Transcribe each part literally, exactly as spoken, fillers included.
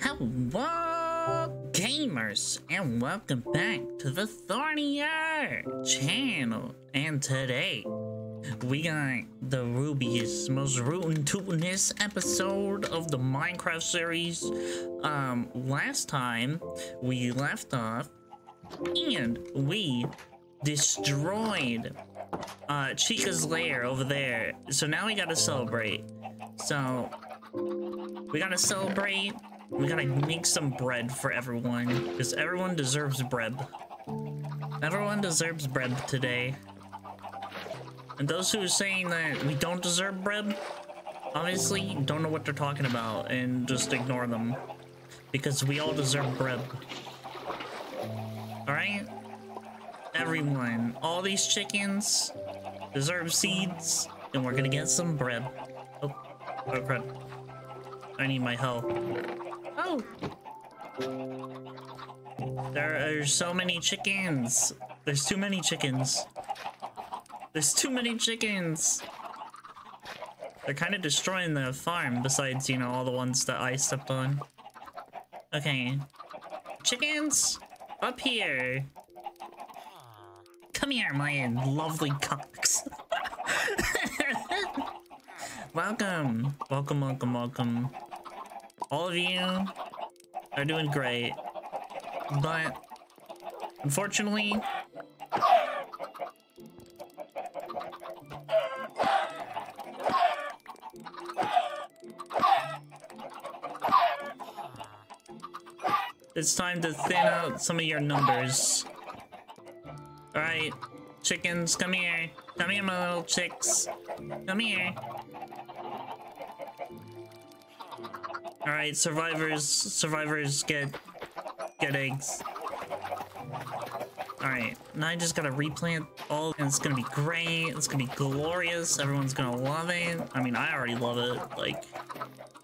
Hello, gamers, and welcome back to the Thornier channel. And today, we got the rubiest, most rootin' tootin'est episode of the Minecraft series. Um, last time, we left off, and we destroyed uh, Chica's lair over there. So now we gotta celebrate. So... we gotta celebrate. We gotta make some bread for everyone, because everyone deserves bread. Everyone deserves bread today. And those who are saying that we don't deserve bread, obviously don't know what they're talking about, and just ignore them, because we all deserve bread. Alright? Everyone. All these chickens deserve seeds, and we're gonna get some bread. Oh, oh crap. I need my help. Oh! There are so many chickens. There's too many chickens. There's too many chickens. They're kind of destroying the farm, besides, you know, all the ones that I stepped on. Okay. Chickens! Up here! Come here, my lovely cocks. Welcome! Welcome, welcome, welcome. All of you are doing great, but unfortunately, it's time to thin out some of your numbers. All right, chickens, come here. Come here, my little chicks. Come here. All right, survivors, survivors get get eggs. All right, now I just gotta replant all, and it's gonna be great. It's gonna be glorious. Everyone's gonna love it. I mean, I already love it. Like,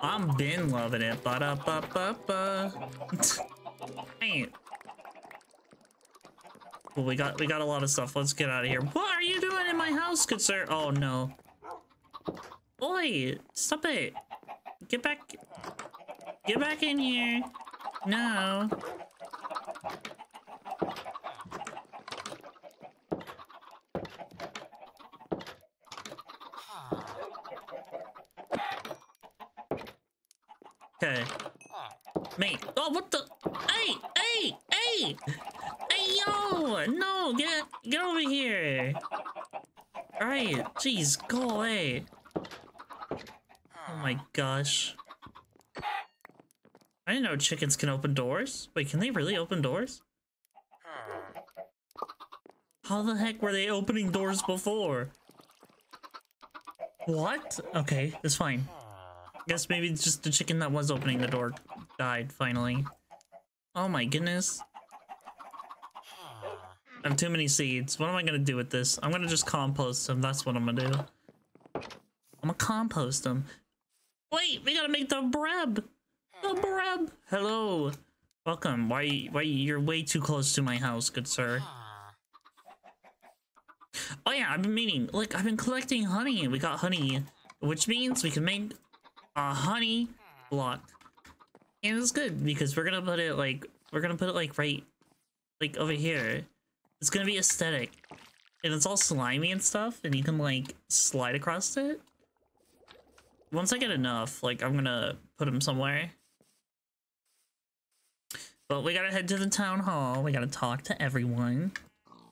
I'm been loving it. Ba da ba ba ba. Right. Well, we got we got a lot of stuff. Let's get out of here. What are you doing in my house, good sir? Oh no. Oi! Stop it! Get back. Get back in here. No. Okay. Mate. Oh, what the? Hey, hey, hey. Hey, yo. No, get, get over here. All right. Jeez, go away. Oh my gosh. I didn't know chickens can open doors. Wait, can they really open doors? How the heck were they opening doors before? What? Okay, it's fine. Guess maybe it's just the chicken that was opening the door died finally. Oh my goodness. I have too many seeds. What am I gonna do with this? I'm gonna just compost them. That's what I'm gonna do. I'm gonna compost them. Wait, we gotta make the bread. The bread. Hello, welcome. Why? Why you're way too close to my house, good sir. Oh yeah, I've been meaning. Look, I've been collecting honey. We got honey, which means we can make a honey block, and it's good because we're gonna put it like we're gonna put it like right, like over here. It's gonna be aesthetic, and it's all slimy and stuff, and you can like slide across it. Once I get enough, like I'm gonna put them somewhere. But we gotta head to the town hall. We gotta talk to everyone,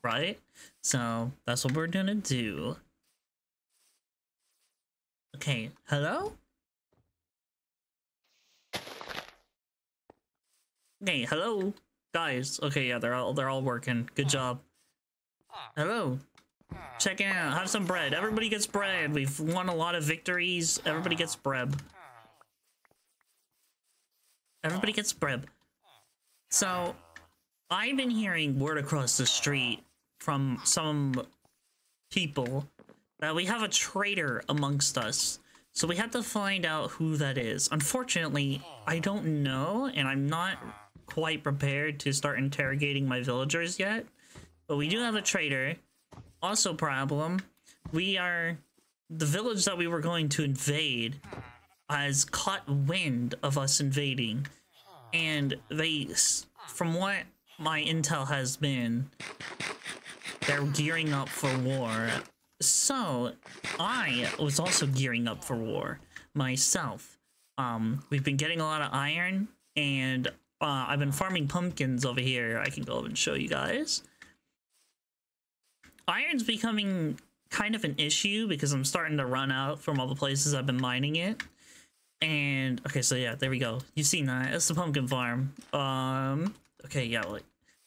right? So that's what we're gonna do. Okay, hello? Okay, hello, guys. Okay, yeah, they're all they're all working. Good job. Hello. Check it out. Have some bread. Everybody gets bread. We've won a lot of victories. Everybody gets bread. Everybody gets bread. So, I've been hearing word across the street from some people that we have a traitor amongst us. So we have to find out who that is. Unfortunately, I don't know, and I'm not quite prepared to start interrogating my villagers yet. But we do have a traitor. Also problem, we are, the village that we were going to invade has caught wind of us invading. and they, from what my intel has been, they're gearing up for war. So I was also gearing up for war myself. Um, we've been getting a lot of iron, and uh, I've been farming pumpkins over here. I can go up and show you guys. Iron's becoming kind of an issue because I'm starting to run out from all the places I've been mining it. And okay, so yeah, there we go. You've seen that. It's the pumpkin farm. Um, okay, yeah, like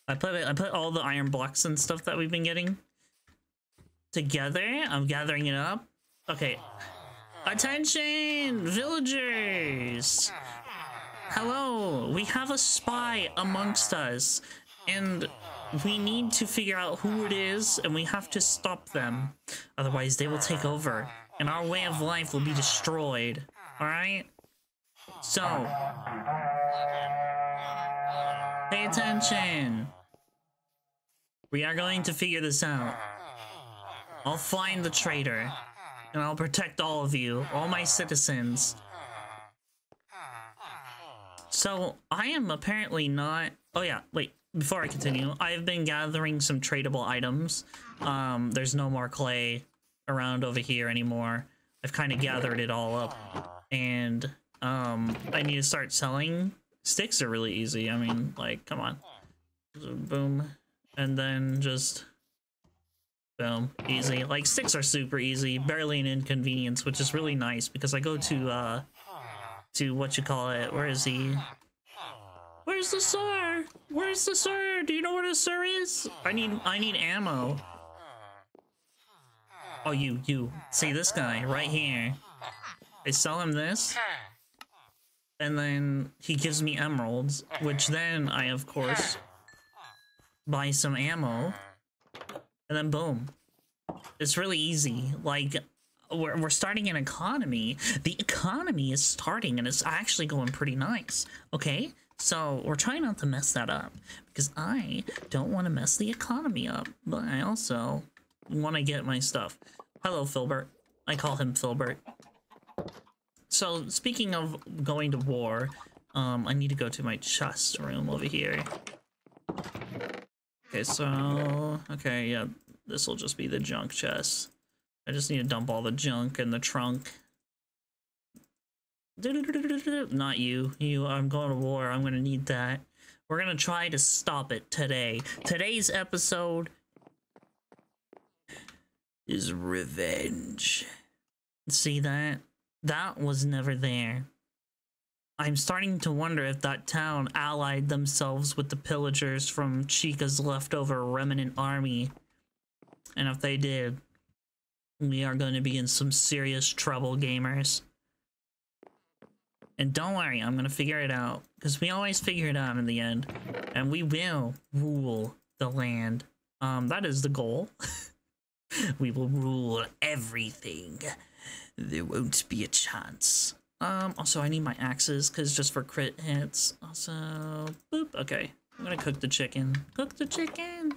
I put it, I put all the iron blocks and stuff that we've been getting together. I'm gathering it up. Okay, attention, villagers! Hello, we have a spy amongst us, and we need to figure out who it is, and we have to stop them. Otherwise, they will take over, and our way of life will be destroyed. Alright? So, pay attention. We are going to figure this out. I'll find the traitor, and I'll protect all of you, all my citizens. So, I am apparently not... Oh yeah, wait. Before I continue, I've been gathering some tradable items. Um, there's no more clay around over here anymore. I've kind of gathered it all up. And um, I need to start selling. Sticks are really easy. I mean, like, come on. Boom. And then just... Boom. Easy. Like, sticks are super easy. Barely an inconvenience, which is really nice. Because I go to, uh... To what you call it. Where is he? Where's the sir? Where's the sir? Do you know where the sir is? I need I need ammo. Oh, you, you. See this guy right here. I sell him this. And then he gives me emeralds, which then I, of course, buy some ammo. And then boom. It's really easy. Like, we're, we're starting an economy. The economy is starting, and it's actually going pretty nice. Okay? So, we're trying not to mess that up, because I don't want to mess the economy up, but I also want to get my stuff. Hello, Filbert. I call him Filbert. So, speaking of going to war, um, I need to go to my chest room over here. Okay, so... Okay, yeah, this will just be the junk chest. I just need to dump all the junk in the trunk. Not you. You, I'm going to war. I'm going to need that. We're going to try to stop it today. Today's episode is revenge. See that? That was never there. I'm starting to wonder if that town allied themselves with the pillagers from Chica's leftover remnant army. And if they did, we are going to be in some serious trouble, gamers. And don't worry, I'm gonna figure it out. Because we always figure it out in the end. And we will rule the land. Um, that is the goal. We will rule everything. There won't be a chance. Um, also, I need my axes, because just for crit hits. Also, boop, okay. I'm gonna cook the chicken. Cook the chicken!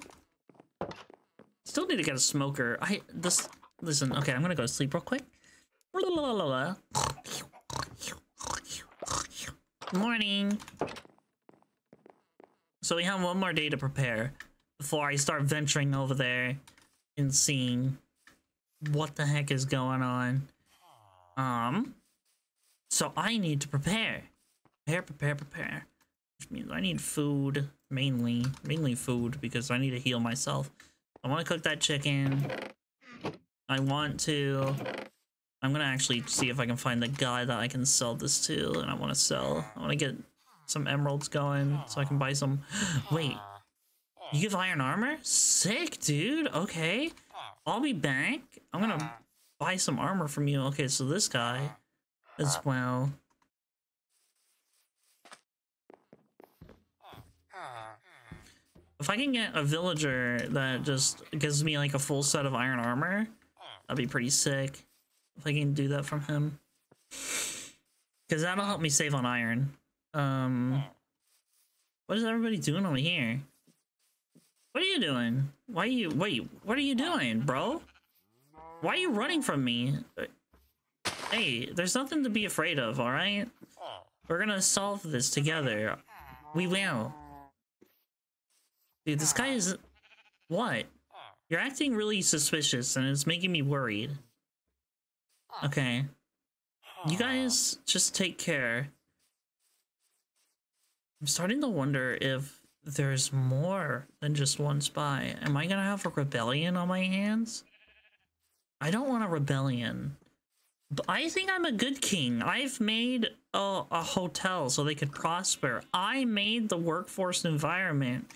Still need to get a smoker. I, this, listen, okay, I'm gonna go to sleep real quick. Morning. So we have one more day to prepare before I start venturing over there and seeing what the heck is going on. Um, so I need to prepare, prepare, prepare, prepare. Which means I need food, mainly, mainly food, because I need to heal myself. I want to cook that chicken. I want to. I'm gonna actually see if I can find the guy that I can sell this to, and I wanna sell. I wanna get some emeralds going so I can buy some. Wait, you give iron armor? Sick, dude. Okay, I'll be back. I'm gonna buy some armor from you. Okay, so this guy as well. If I can get a villager that just gives me like a full set of iron armor, that'd be pretty sick. If I can do that from him. Because that'll help me save on iron. Um, what is everybody doing over here? What are you doing? Why are you... Wait, what are you doing, bro? Why are you running from me? Hey, there's nothing to be afraid of, alright? We're gonna solve this together. We will. Dude, this guy is... What? You're acting really suspicious and it's making me worried. Okay. You guys just take care. I'm starting to wonder if there's more than just one spy. Am I gonna have a rebellion on my hands? I don't want a rebellion. But I think I'm a good king. I've made a, a hotel so they could prosper. I made the workforce environment.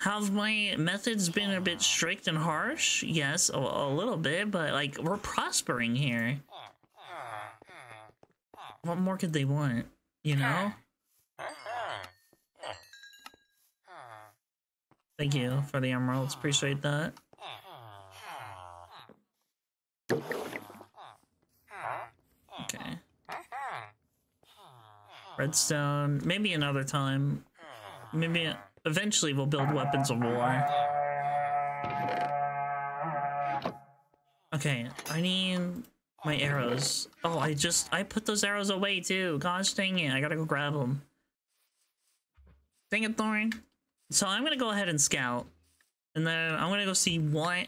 Have my methods been a bit strict and harsh? Yes, a, a little bit, but like we're prospering here. What more could they want? You know? Thank you for the emeralds. Appreciate that. Okay. Redstone. Maybe another time. Maybe eventually we'll build weapons of war. Okay, I need my arrows. Oh, I just, I put those arrows away too. Gosh dang it, I gotta go grab them. Dang it, Thorn. So I'm gonna go ahead and scout. And then I'm gonna go see what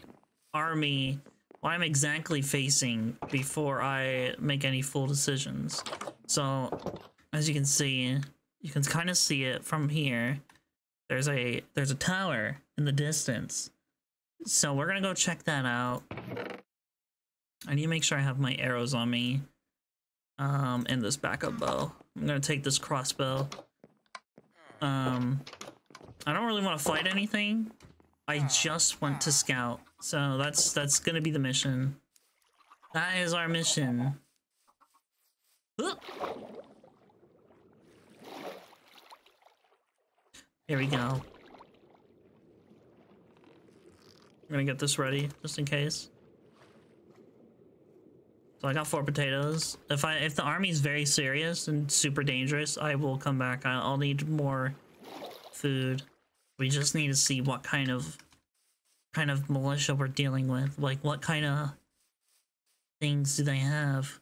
army I'm exactly facing before I make any full decisions. So, as you can see, you can kind of see it from here. There's a there's a tower in the distance. So we're gonna go check that out. I need to make sure I have my arrows on me. Um, and this backup bow. I'm gonna take this crossbow. Um, I don't really want to fight anything. I just want to scout. So that's that's gonna be the mission. That is our mission. Ooh. Here we go. I'm gonna get this ready just in case. So I got four potatoes. If I if the army's very serious and super dangerous, I will come back. I'll need more food. We just need to see what kind of kind of militia we're dealing with. Like, what kind of things do they have?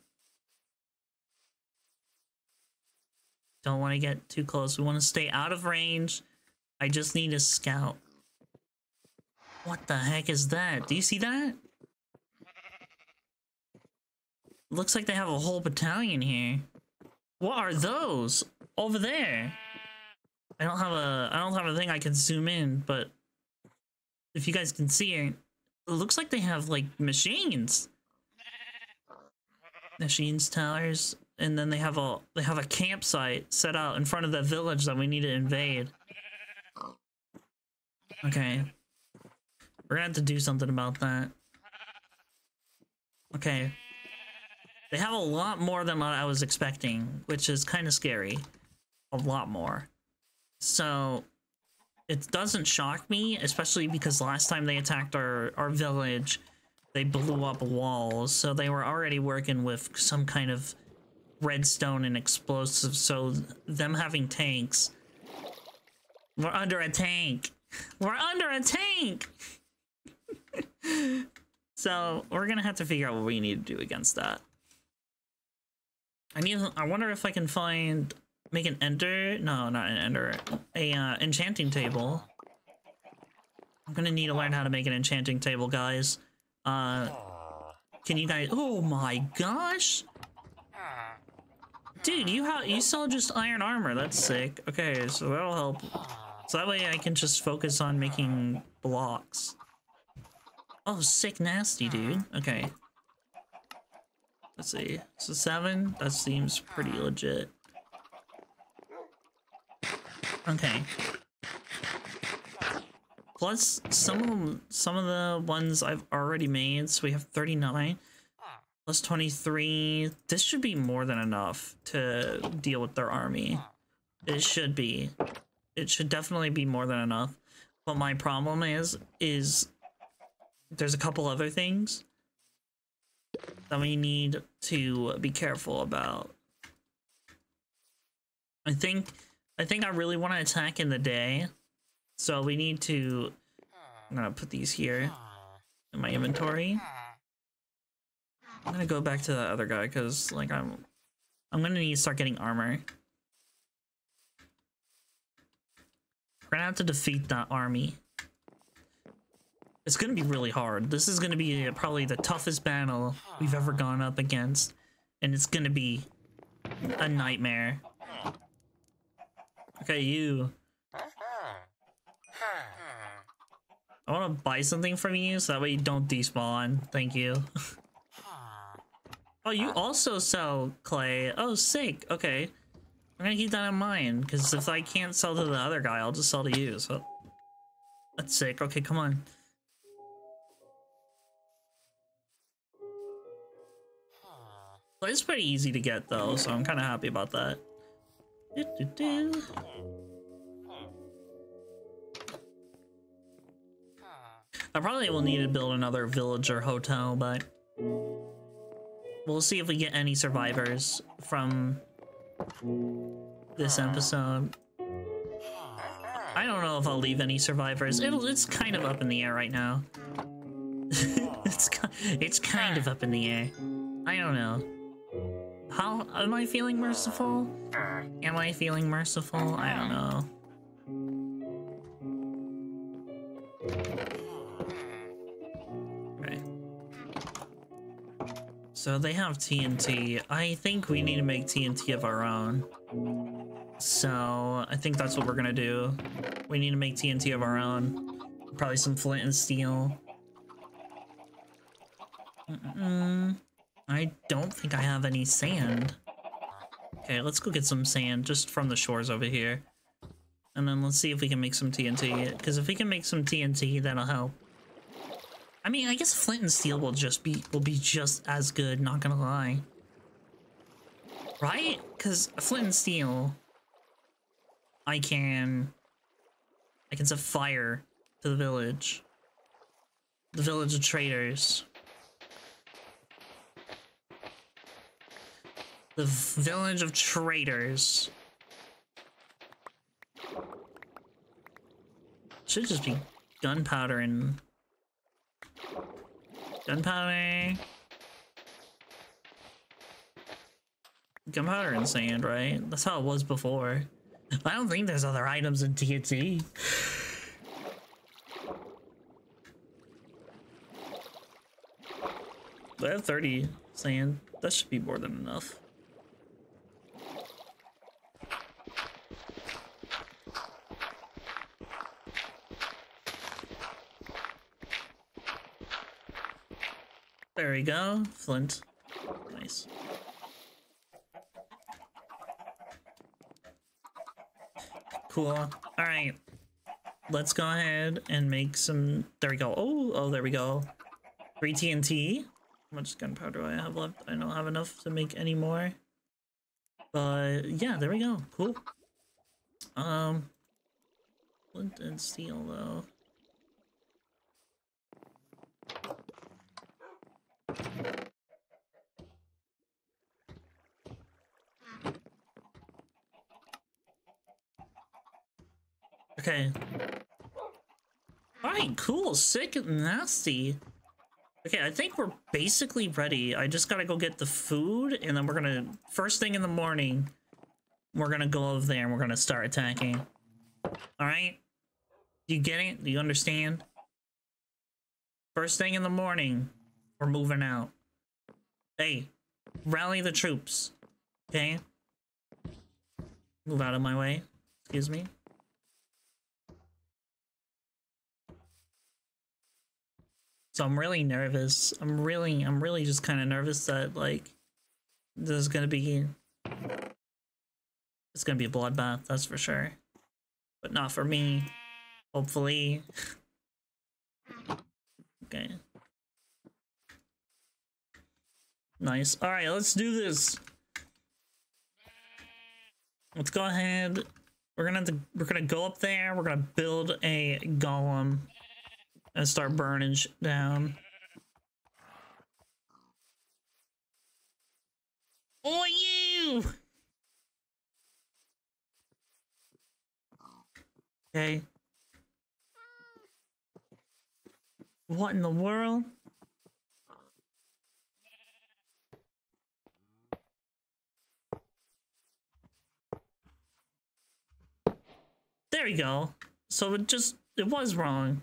Don't want to get too close. We want to stay out of range. I just need to scout. What the heck is that? Do you see that? Looks like they have a whole battalion here. What are those over there? I don't have a I don't have a thing I can zoom in, but if you guys can see it, it looks like they have like machines, machines, towers, and then they have a they have a campsite set out in front of the village that we need to invade. Okay, we're gonna have to do something about that. Okay, they have a lot more than what I was expecting, which is kind of scary. A lot more. So it doesn't shock me, especially because last time they attacked our, our village, they blew up walls. So they were already working with some kind of redstone and explosives. So them having tanks. We're under a tank. We're under a tank. So we're going to have to figure out what we need to do against that. I need, I wonder if I can find... Make an ender? No, not an ender. A uh, enchanting table. I'm gonna need to learn how to make an enchanting table, guys. Uh, can you guys? Oh my gosh, dude, you have you saw just iron armor. That's sick. Okay, so that'll help. So that way I can just focus on making blocks. Oh, sick, nasty, dude. Okay. Let's see. So seven. That seems pretty legit. Okay. Plus some of them, some of the ones I've already made, so we have thirty-nine plus twenty-three. This should be more than enough to deal with their army. It should be. It should definitely be more than enough. But my problem is, is there's a couple other things that we need to be careful about. I think. I think I really want to attack in the day, so we need to... I'm gonna put these here in my inventory. I'm gonna go back to the other guy because, like, I'm... I'm gonna need to start getting armor. We're gonna have to defeat that army. It's gonna be really hard. This is gonna be probably the toughest battle we've ever gone up against, and it's gonna be a nightmare. Okay, you. I want to buy something from you so that way you don't despawn. Thank you. Oh, you also sell clay. Oh, sick. Okay. I'm going to keep that in mind because if I can't sell to the other guy, I'll just sell to you. So that's sick. Okay, come on. Well, it's pretty easy to get though, so I'm kind of happy about that. Do, do, do. I probably will need to build another village or hotel, but we'll see if we get any survivors from this episode. I don't know if I'll leave any survivors. It'll, it's kind of up in the air right now. it's, it's kind of up in the air. I don't know. How am I feeling merciful? Am I feeling merciful? I don't know. So they have T N T. I think we need to make T N T of our own. So I think that's what we're gonna do. We need to make T N T of our own. Probably some flint and steel. Mm-mm. I don't think I have any sand. Okay, let's go get some sand just from the shores over here. And then let's see if we can make some T N T. Because if we can make some T N T, that'll help. I mean, I guess flint and steel will just be will be just as good, not gonna lie. Right? Because flint and steel, I can I can set fire to the village. The village of traders. The village of traders. Should just be gunpowder and Gunpowder. Gunpowder and sand, right? That's how it was before. I don't think there's other items in T N T. I have thirty sand. That should be more than enough. There we go, flint. Nice. Cool. All right, let's go ahead and make some. There we go. Oh, oh, there we go. Three T N T. How much gunpowder do I have left? I don't have enough to make any more. But yeah, there we go. Cool. Um, flint and steel though. Okay. Alright, cool. Sick and nasty. Okay, I think we're basically ready. I just gotta go get the food, and then we're gonna... First thing in the morning, we're gonna go over there, and we're gonna start attacking. Alright? Do you get it? Do you understand? First thing in the morning, we're moving out. Hey, rally the troops. Okay? Move out of my way. Excuse me. So I'm really nervous. I'm really, I'm really just kind of nervous that like there's gonna be, it's gonna be a bloodbath, that's for sure. But not for me, hopefully. Okay. Nice. All right, let's do this. Let's go ahead. We're gonna, have to, we're gonna go up there. We're gonna build a golem. And start burning shit down. Or you! Okay. What in the world? There we go. So it just, it was wrong.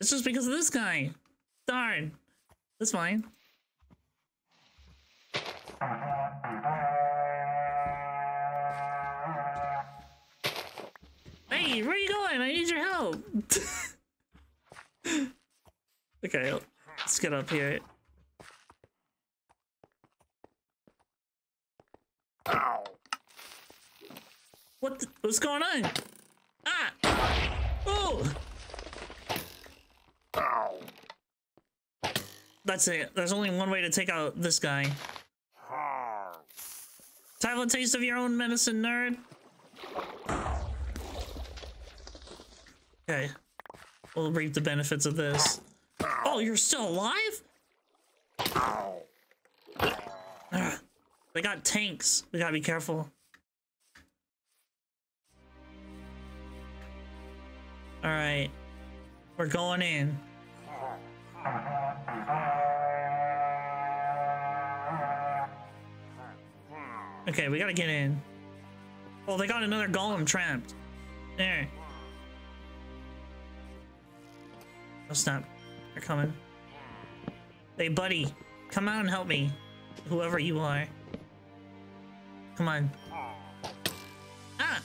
It's just because of this guy. Darn. That's fine. Hey, where are you going? I need your help. Okay, let's get up here. Ow. What the, what's going on? Ah! Oh! Ow. That's it. There's only one way to take out this guy. Time for a taste of your own medicine, nerd. Okay. We'll reap the benefits of this. Oh, you're still alive? Ugh. They got tanks. We gotta be careful. Alright. We're going in. Okay, we gotta get in. Oh, they got another golem trapped. There. Oh, snap. They're coming. Hey, buddy. Come out and help me. Whoever you are. Come on. Ah!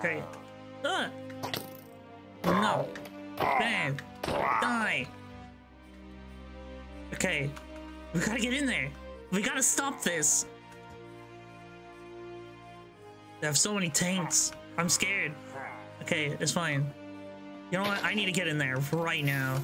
Okay. Ah! No. Bam. Die. Okay. We gotta get in there. We gotta stop this. They have so many tanks. I'm scared. Okay, it's fine. You know what? I need to get in there right now.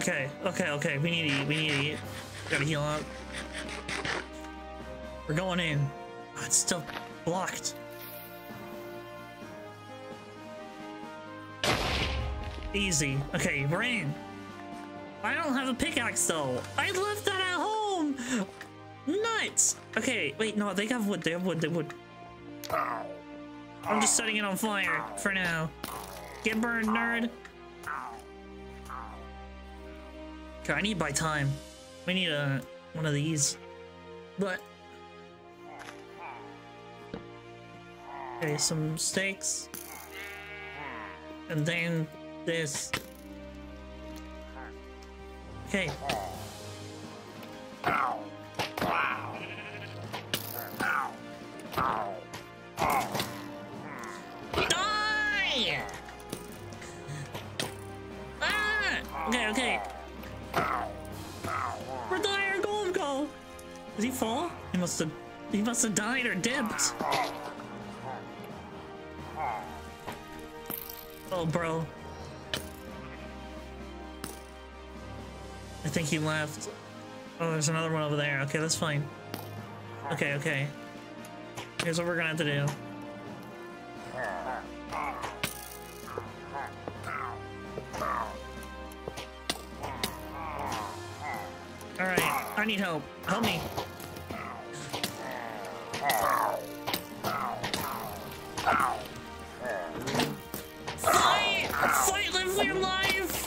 Okay, okay, okay. We need to eat. We need to eat. Gotta heal up. We're going in. Oh, it's still blocked. Easy. Okay, we're in. I don't have a pickaxe though. I left that at home. Nuts. Okay, wait. No, they have wood. They have wood. They have wood. I'm just setting it on fire for now. Get burned, nerd. Okay, I need to buy time. We need a one of these. But okay, some steaks, and then this. Okay. Die! Ah! Okay, okay. Where'd the iron golem go? Did he fall? He must have. He must have died or dipped. Oh, bro. I think he left. Oh, there's another one over there. Okay, that's fine. Okay, okay. Here's what we're gonna have to do. I need help. Help me. Fight! Fight! Live your life!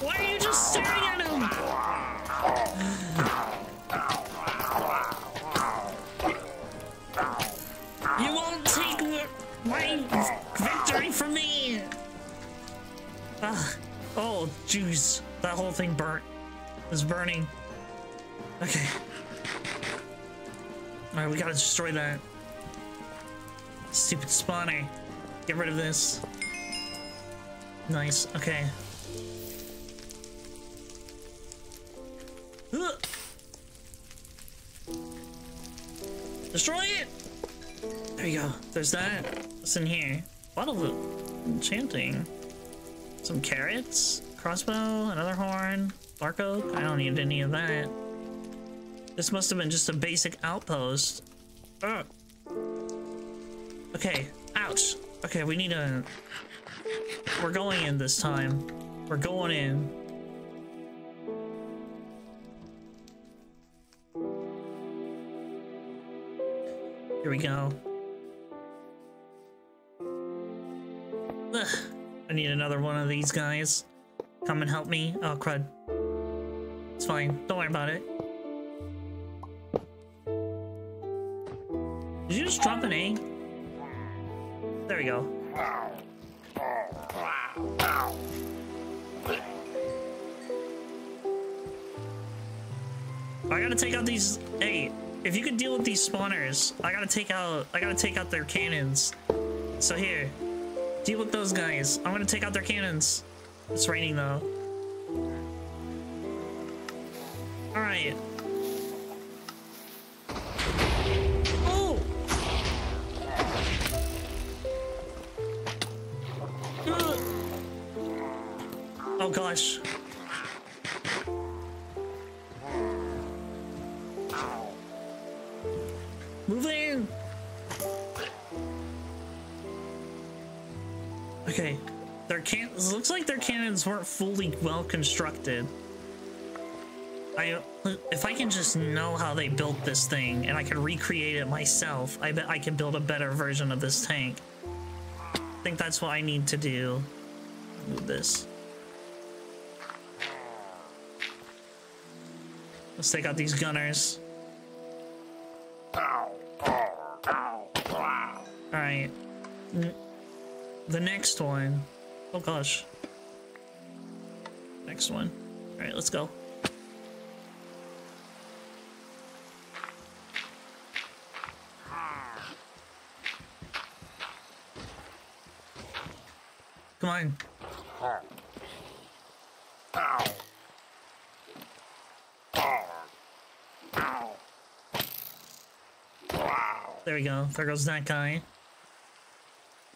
Why are you just staring at him? You won't take my victory from me! Uh, oh, jeez. That whole thing burnt. It's burning. Okay. Alright, we gotta destroy that. Stupid spawner. Get rid of this. Nice. Okay. Ugh. Destroy it! There you go. There's that. What's in here? Bottle of enchanting. Some carrots? crossbow, another horn, bark oak. I don't need any of that. This must have been just a basic outpost. Ugh. Okay, ouch. Okay, we need a... We're going in this time. We're going in. Here we go. Ugh. I need another one of these guys. Come and help me. Oh, crud. It's fine. Don't worry about it. Did you just drop an egg? There we go. I gotta take out these. Hey, if you could deal with these spawners, I gotta take out. I gotta take out their cannons. So here, deal with those guys. I'm gonna take out their cannons. It's raining though. All right. Oh gosh. Move in. Okay. Their can looks like their cannons weren't fully well constructed. I if I can just know how they built this thing and I can recreate it myself, I bet I can build a better version of this tank. I think that's what I need to do. Move this. Let's take out these gunners. Alright. The next one. Oh gosh. Next one. Alright, let's go. Come on. There we go. There goes that guy.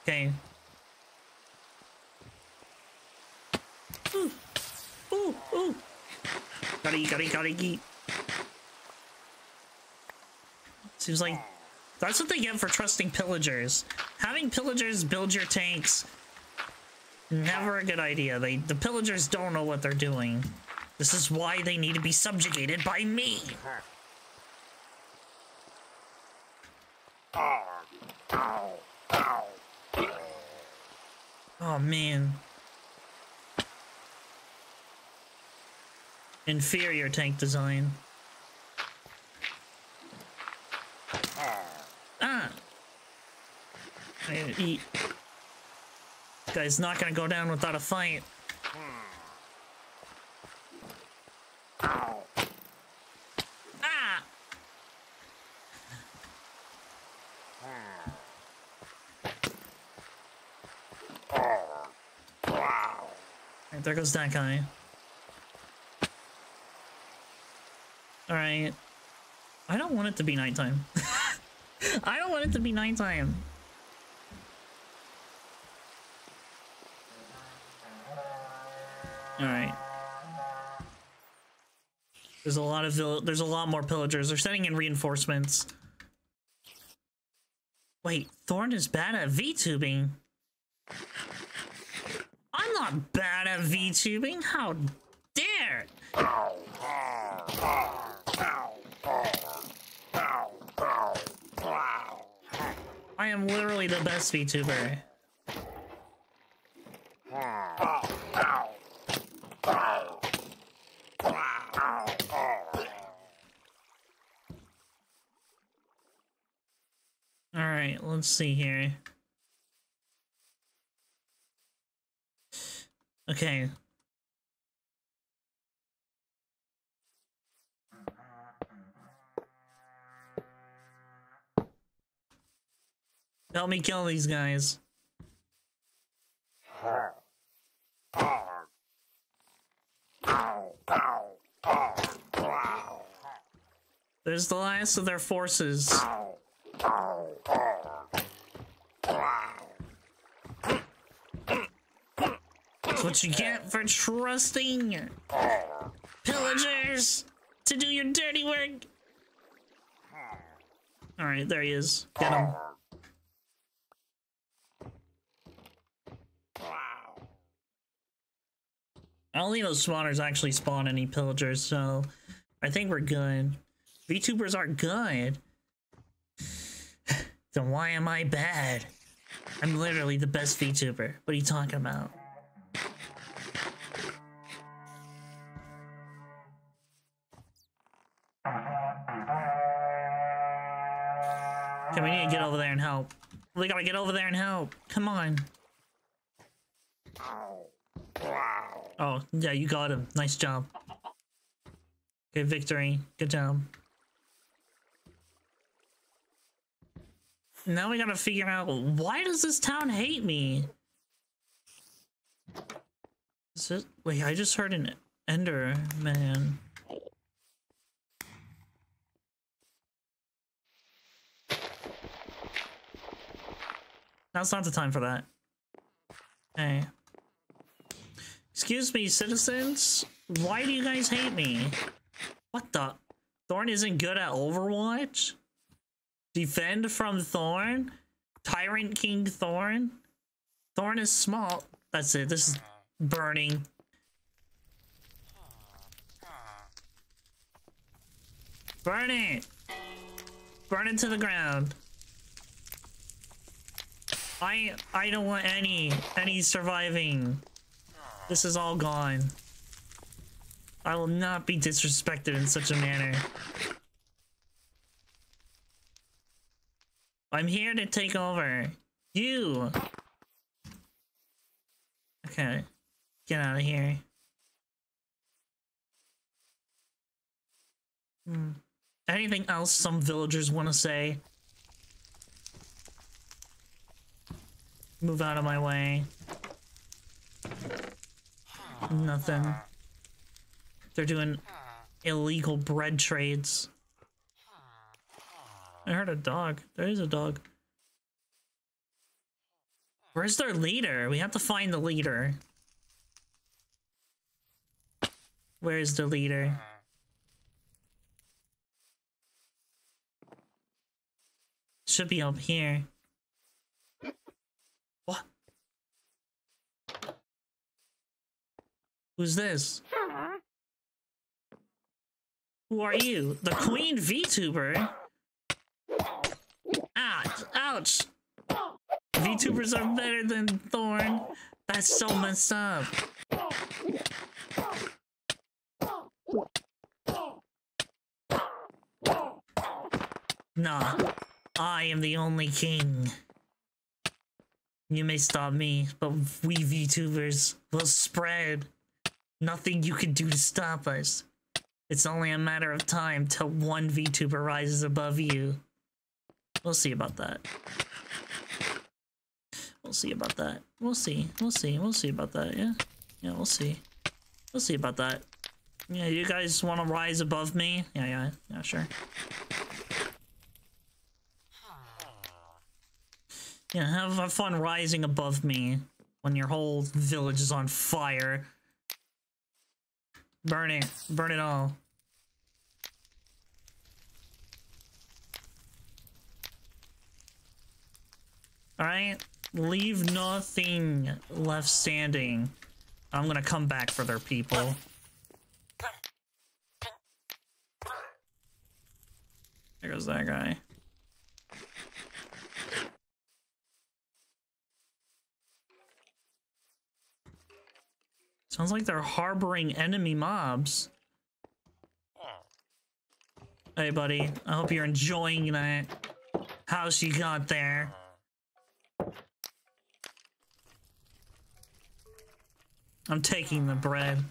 Okay. Ooh. Ooh. Ooh. Gotta eat, gotta eat, gotta eat. Seems like that's what they get for trusting pillagers. Having pillagers build your tanks, never a good idea. They, the pillagers don't know what they're doing. This is why they need to be subjugated by me. Oh man. Inferior tank design. Ah. I gotta eat. This guy's not gonna go down without a fight. There goes that guy. Alright. I don't want it to be nighttime. I don't want it to be nighttime. Alright. There's a lot of vill- there's a lot more pillagers. They're sending in reinforcements. Wait, Thorn is bad at V-tubing. I'm not bad at VTubing. How dare! I am literally the best VTuber. All right, let's see here. Okay. Help me kill these guys. There's the last of their forces. That's what you get for trusting pillagers to do your dirty work. All right, there he is. Get him. I don't think those spawners actually spawn any pillagers, so I think we're good. VTubers are good. Then why am I bad? I'm literally the best VTuber. What are you talking about? Okay, we need to get over there and help. We gotta get over there and help. Come on. Oh, yeah, you got him. Nice job. Good victory. Good job. Now we gotta figure out, why does this town hate me? Is it? Wait, I just heard an Ender Man. Now's not the time for that. Hey. Excuse me, citizens. Why do you guys hate me? What the? Thorn isn't good at Overwatch? Defend from Thorn? Tyrant King Thorn? Thorn is small. That's it. This is burning. Burn it! Burn it to the ground. I I don't want any any surviving. This is all gone. I will not be disrespected in such a manner. I'm here to take over. You! Okay. Get out of here. Hmm. Anything else some villagers want to say? Move out of my way. Nothing. They're doing illegal bread trades. I heard a dog. There is a dog. Where's their leader? We have to find the leader. Where is the leader? Should be up here. What? Who's this? Who are you? The Queen VTuber? Ouch! Ouch! VTubers are better than Thorn. That's so messed up. Nah, I am the only king. You may stop me, but we VTubers will spread. Nothing you can do to stop us. It's only a matter of time till one VTuber rises above you. We'll see about that. We'll see about that. We'll see. We'll see. We'll see about that. Yeah. Yeah, we'll see. We'll see about that. Yeah, you guys want to rise above me? Yeah, yeah. Yeah, sure. Yeah, have, have fun rising above me when your whole village is on fire. Burn it. Burn it all. Alright, leave nothing left standing. I'm gonna come back for their people. There goes that guy. Sounds like they're harboring enemy mobs. Hey buddy, I hope you're enjoying that house you got there. I'm taking the bread.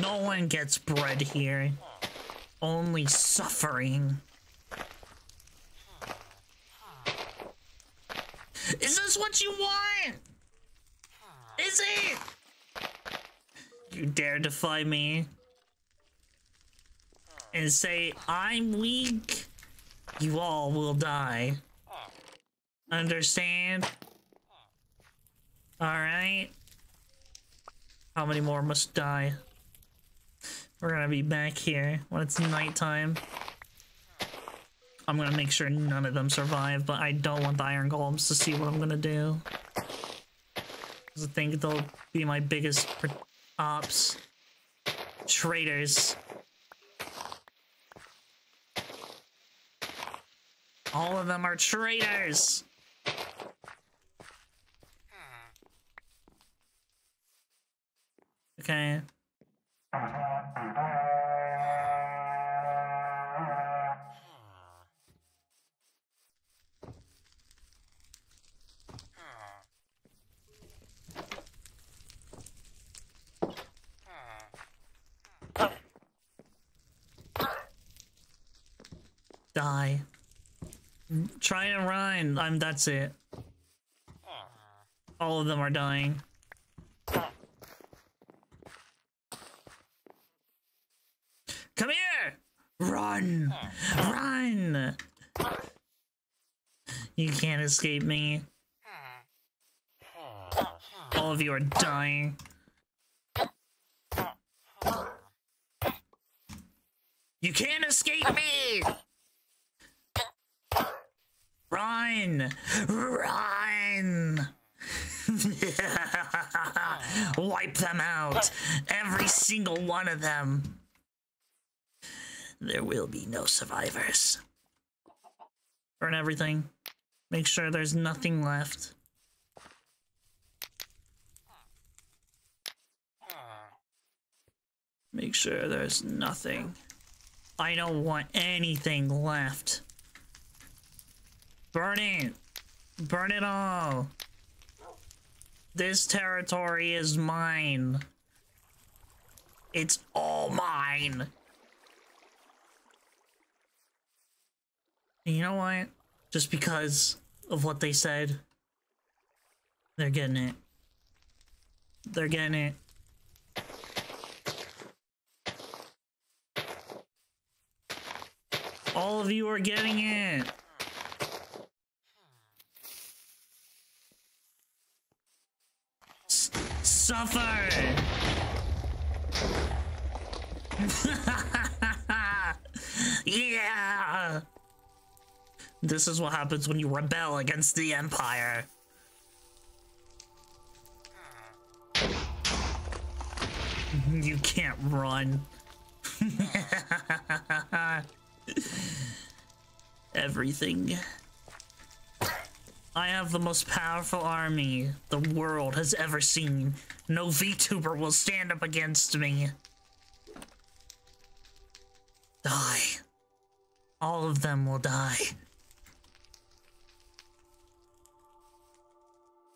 No one gets bread here. Only suffering. Is this what you want? Is it? You dare defy me and say I'm weak? You all will die. Understand? All right. How many more must die? We're gonna be back here when it's nighttime. I'm gonna make sure none of them survive, but I don't want the iron golems to see what I'm gonna do. Because I think they'll be my biggest ops. Traitors. All of them are traitors! Okay. Die. Try and run. I'm. That's it. All of them are dying. Come here! Run! Run! You can't escape me. All of you are dying. You can't escape me! Run! Run! Wipe them out! Every single one of them! There will be no survivors. Burn everything. Make sure there's nothing left. Make sure there's nothing. I don't want anything left. Burn it! Burn it all! This territory is mine. It's all mine! And you know what? Just because of what they said, they're getting it. They're getting it. All of you are getting it! Suffer! Yeah! This is what happens when you rebel against the Empire. You can't run. Everything. I have the most powerful army the world has ever seen. No VTuber will stand up against me. Die. All of them will die.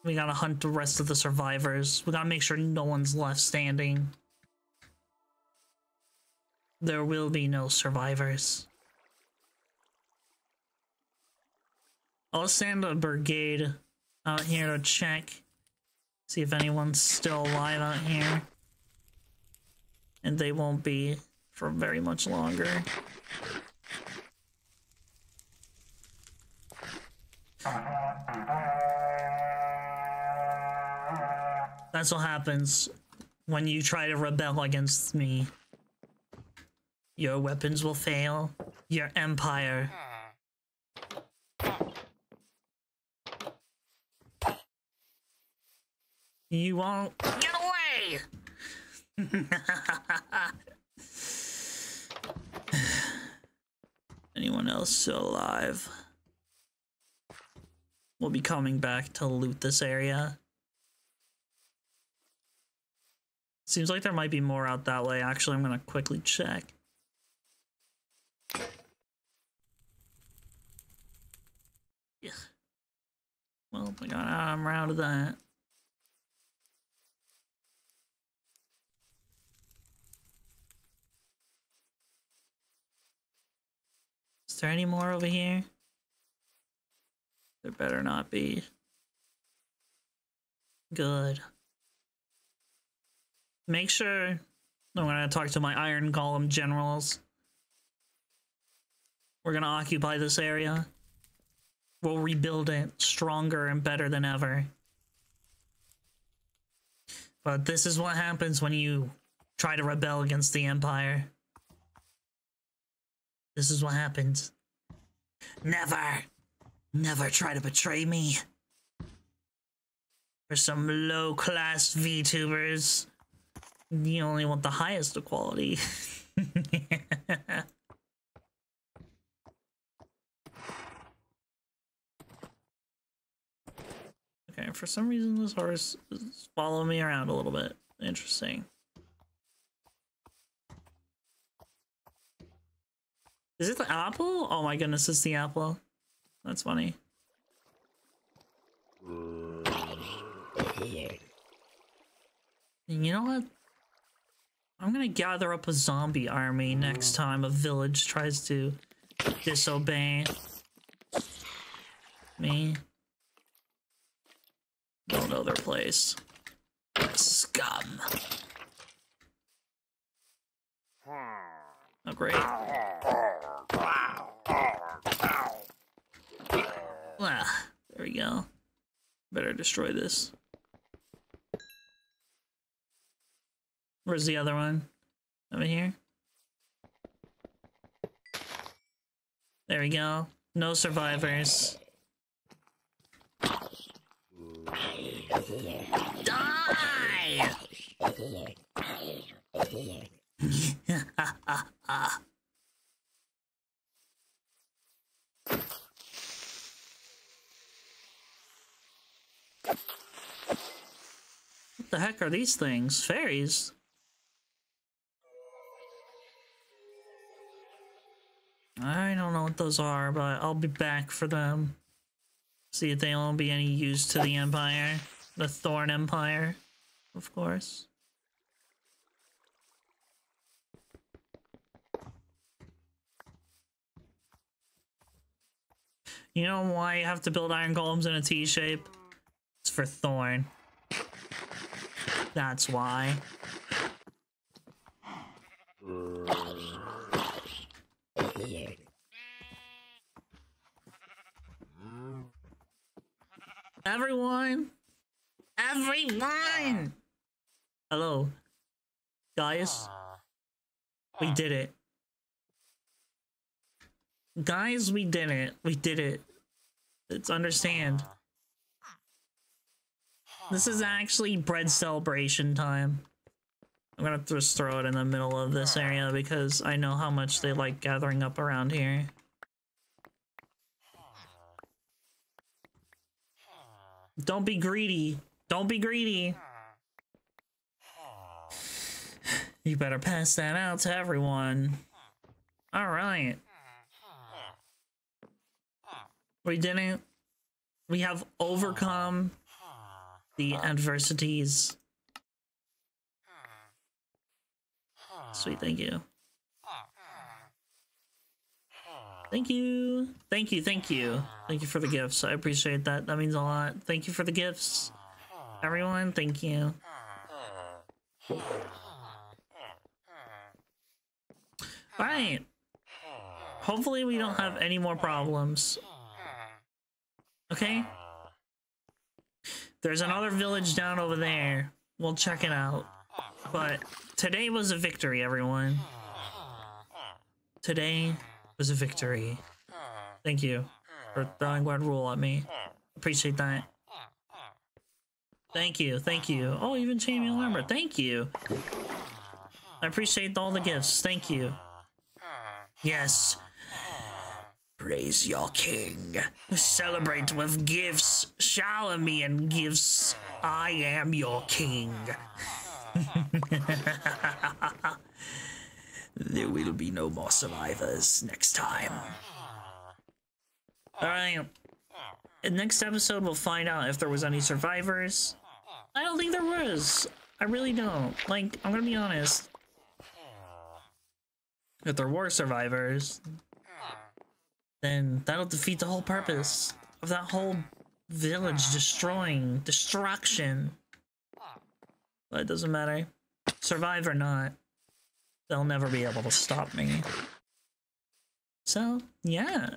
We gotta hunt the rest of the survivors. We gotta make sure no one's left standing. There will be no survivors. I'll send a brigade out here to check. See if anyone's still alive out here. And they won't be for very much longer. That's what happens when you try to rebel against me. Your weapons will fail. Your empire. You won't get away. Anyone else still alive? We'll be coming back to loot this area. Seems like there might be more out that way. Actually, I'm gonna quickly check. Yeah. Well, I got I'm out of that. Is there any more over here? There better not be. Good. Make sure I'm gonna talk to my Iron Golem generals. We're gonna occupy this area. We'll rebuild it stronger and better than ever. But this is what happens when you try to rebel against the Empire. This is what happens. Never, never try to betray me. For some low-class VTubers, you only want the highest of quality. Yeah. Okay, for some reason this horse is following me around a little bit. Interesting. Is it the apple? Oh my goodness, it's the apple. That's funny. You know what? I'm gonna gather up a zombie army next time a village tries to disobey me. Don't know their place. Scum. Oh great. Ah, there we go. Better destroy this. Where's the other one? Over here? There we go. No survivors. Die! What the heck are these things? Fairies? I don't know what those are, but I'll be back for them. See if they won't be any use to the Empire. The Thorn Empire, of course. You know why you have to build iron golems in a T-shape? It's for Thorn. That's why. Everyone! Everyone! Hello. Guys. We did it. Guys, we did it. We did it. Let's understand. This is actually bread celebration time. I'm gonna just throw it in the middle of this area because I know how much they like gathering up around here. Don't be greedy. Don't be greedy. You better pass that out to everyone. All right. We didn't. We have overcome the adversities. Sweet, thank you. Thank you. Thank you. Thank you. Thank you for the gifts. I appreciate that. That means a lot. Thank you for the gifts. Everyone, thank you. Alright. Hopefully we don't have any more problems. Okay? There's another village down over there. We'll check it out. But today was a victory, everyone. Today was a victory. Thank you for throwing one rule at me. Appreciate that. Thank you, thank you. Oh, even Champion Armor, thank you. I appreciate all the gifts, thank you. Yes. Praise your king. Celebrate with gifts. Shower me in gifts. I am your king. There will be no more survivors next time. Alright. Next episode, we'll find out if there was any survivors. I don't think there was. I really don't. Like, I'm gonna be honest. If there were survivors, then that'll defeat the whole purpose of that whole village destroying. Destruction. But it doesn't matter. Survive or not. They'll never be able to stop me. So, yeah.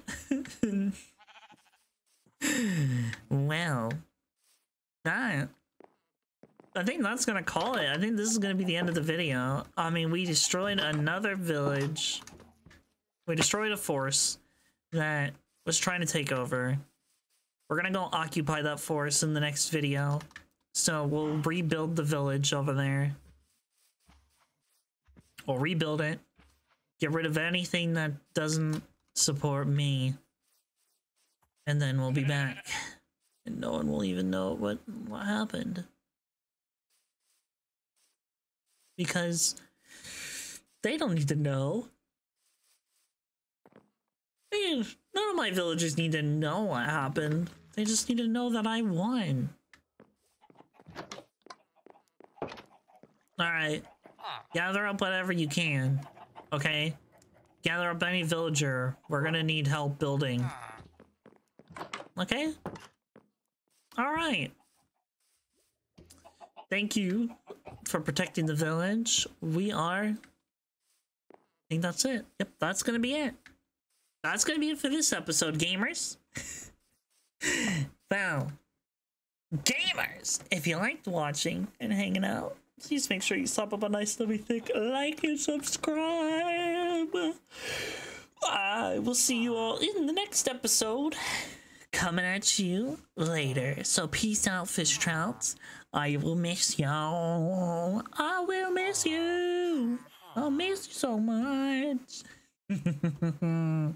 Well, that I think that's gonna call it. I think this is gonna be the end of the video. I mean, we destroyed another village. We destroyed a force that was trying to take over. We're gonna go occupy that force in the next video. So we'll rebuild the village over there. We'll rebuild it. Get rid of anything that doesn't support me. And then we'll be back. And no one will even know what, what happened. Because they don't need to know. I mean, none of my villagers need to know what happened. They just need to know that I won. Alright. Gather up whatever you can. Okay? Gather up any villager. We're gonna need help building. Okay? Alright. Thank you for protecting the village. We are... I think that's it. Yep, that's gonna be it. That's gonna be it for this episode, gamers. Now, gamers, if you liked watching and hanging out, please make sure you slap up a nice lovely thick like and subscribe. I will see you all in the next episode. Coming at you later. So peace out, fish trouts. I will miss y'all. I will miss you. I'll miss you so much. mm.